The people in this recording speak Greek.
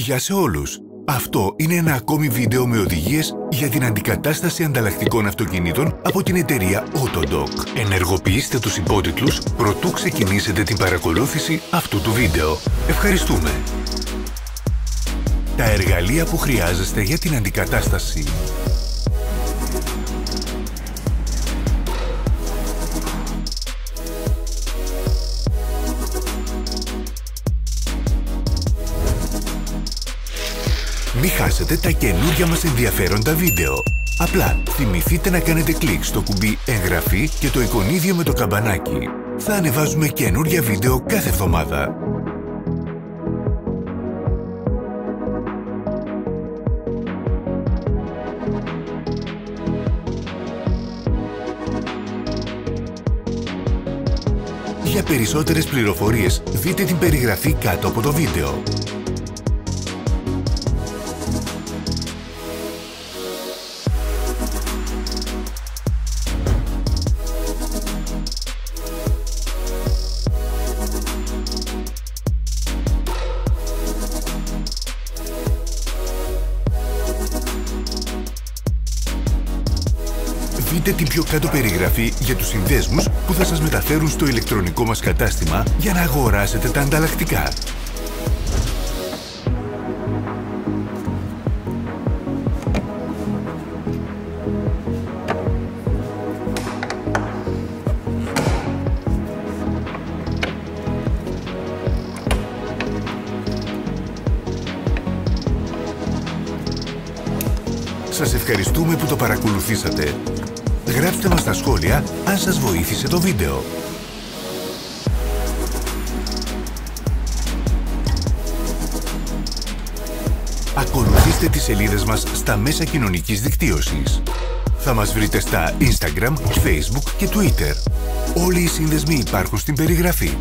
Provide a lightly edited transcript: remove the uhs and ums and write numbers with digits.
Γεια σε όλους! Αυτό είναι ένα ακόμη βίντεο με οδηγίες για την αντικατάσταση ανταλλακτικών αυτοκινήτων από την εταιρεία AutoDoc. Ενεργοποιήστε τους υπότιτλους προτού ξεκινήσετε την παρακολούθηση αυτού του βίντεο. Ευχαριστούμε! Τα εργαλεία που χρειάζεστε για την αντικατάσταση. Μην χάσετε τα καινούργια μας ενδιαφέροντα βίντεο. Απλά θυμηθείτε να κάνετε κλικ στο κουμπί εγγραφή και το εικονίδιο με το καμπανάκι. Θα ανεβάζουμε καινούργια βίντεο κάθε εβδομάδα. Για περισσότερες πληροφορίες δείτε την περιγραφή κάτω από το βίντεο. Δείτε την πιο κάτω περιγραφή για τους συνδέσμους που θα σας μεταφέρουν στο ηλεκτρονικό μας κατάστημα για να αγοράσετε τα ανταλλακτικά. Σας ευχαριστούμε που το παρακολουθήσατε. Γράψτε μας στα σχόλια αν σας βοήθησε το βίντεο. Ακολουθήστε τις σελίδες μας στα μέσα κοινωνικής δικτύωσης. Θα μας βρείτε στα Instagram, Facebook και Twitter. Όλοι οι σύνδεσμοι υπάρχουν στην περιγραφή.